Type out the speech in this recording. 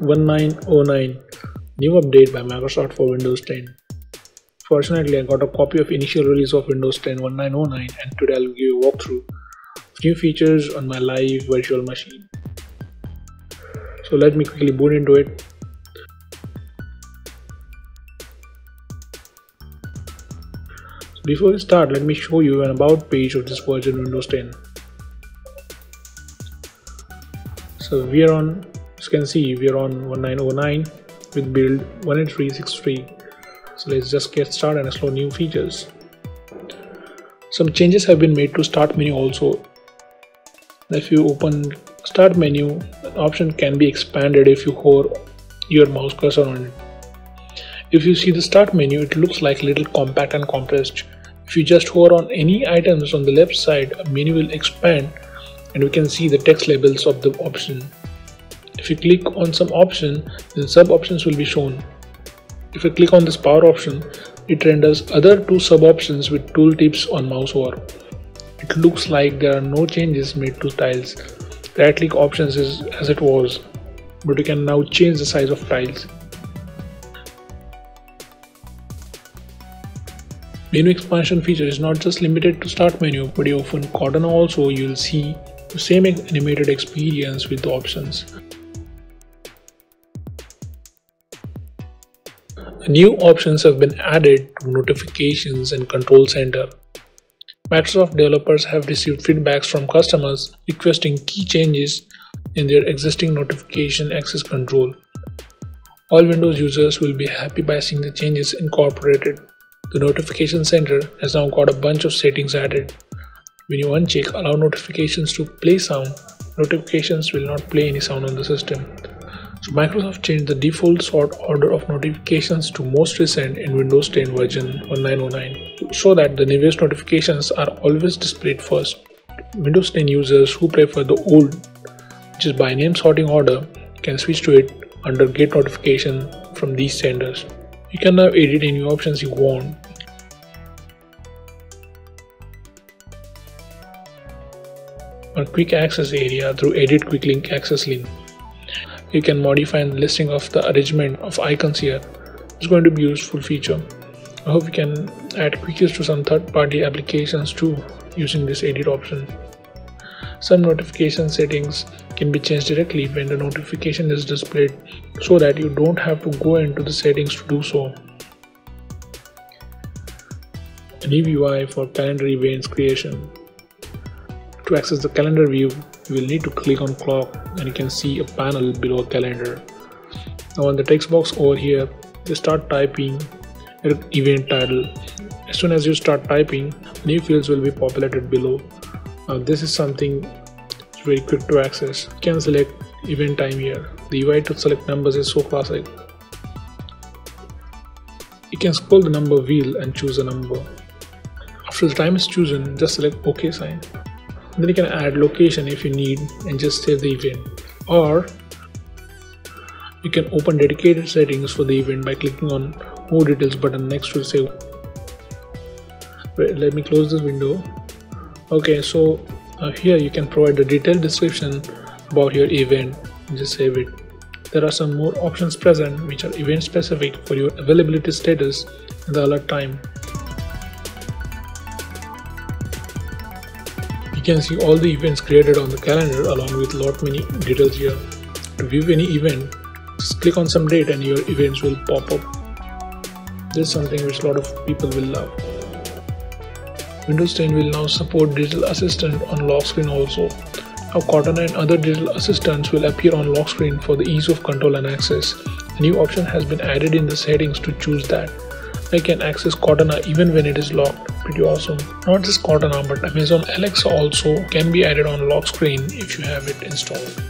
1909, new update by Microsoft for Windows 10. Fortunately, I got a copy of initial release of Windows 10 1909 and today I'll give you a walkthrough of new features on my live virtual machine. So let me quickly boot into it. Before we start, let me show you an about page of this version Windows 10. So we are on, as you can see, we are on 1909 with build 18363. So let's just get started and explore new features. Some changes have been made to start menu also. If you open start menu, an option can be expanded if you hover your mouse cursor on it. If you see the start menu, it looks like little compact and compressed. If you just hover on any items on the left side, a menu will expand and we can see the text labels of the option. If you click on some option, then sub options will be shown. If you click on this power option, it renders other two sub options with tooltips on mouse over. It looks like there are no changes made to tiles. Right click options is as it was, but you can now change the size of tiles. Menu expansion feature is not just limited to start menu, but you open Cortana also, you will see the same animated experience with the options. New options have been added to notifications and control center. Microsoft developers have received feedbacks from customers requesting key changes in their existing notification access control. All Windows users will be happy by seeing the changes incorporated. The notification center has now got a bunch of settings added. When you uncheck allow notifications to play sound, notifications will not play any sound on the system. So Microsoft changed the default sort order of notifications to most recent in Windows 10 version 1909 so that the newest notifications are always displayed first. Windows 10 users who prefer the old, which is by name sorting order, can switch to it under get notification from these senders. You can now edit any options you want. On quick access area through edit quick link access link, you can modify the listing of the arrangement of icons here. It's going to be a useful feature. I hope you can add cookies to some third-party applications too using this edit option. Some notification settings can be changed directly when the notification is displayed so that you don't have to go into the settings to do so. A new UI for calendar events creation. To access the calendar view, you will need to click on clock and you can see a panel below calendar. Now on the text box over here, just start typing your event title. As soon as you start typing, new fields will be populated below. Now this is something very quick to access. You can select event time here. The UI to select numbers is so classic. You can scroll the number wheel and choose a number. After the time is chosen, just select OK sign. Then you can add location if you need and just save the event. Or you can open dedicated settings for the event by clicking on More Details button next to save. Wait, let me close this window. Okay, so here you can provide a detailed description about your event and just save it. There are some more options present which are event specific for your availability status and the alert time. You can see all the events created on the calendar along with lot many details here. To view any event, just click on some date and your events will pop up. This is something which a lot of people will love. Windows 10 will now support digital assistant on lock screen also. Now Cortana and other digital assistants will appear on lock screen for the ease of control and access. A new option has been added in the settings to choose that. I can access Cortana even when it is locked. Pretty awesome. Not just Cortana but Amazon Alexa also can be added on lock screen if you have it installed.